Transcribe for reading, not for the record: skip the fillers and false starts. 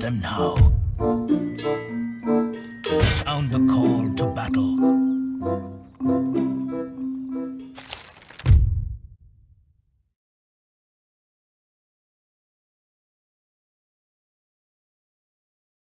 Them now. Sound the call to battle.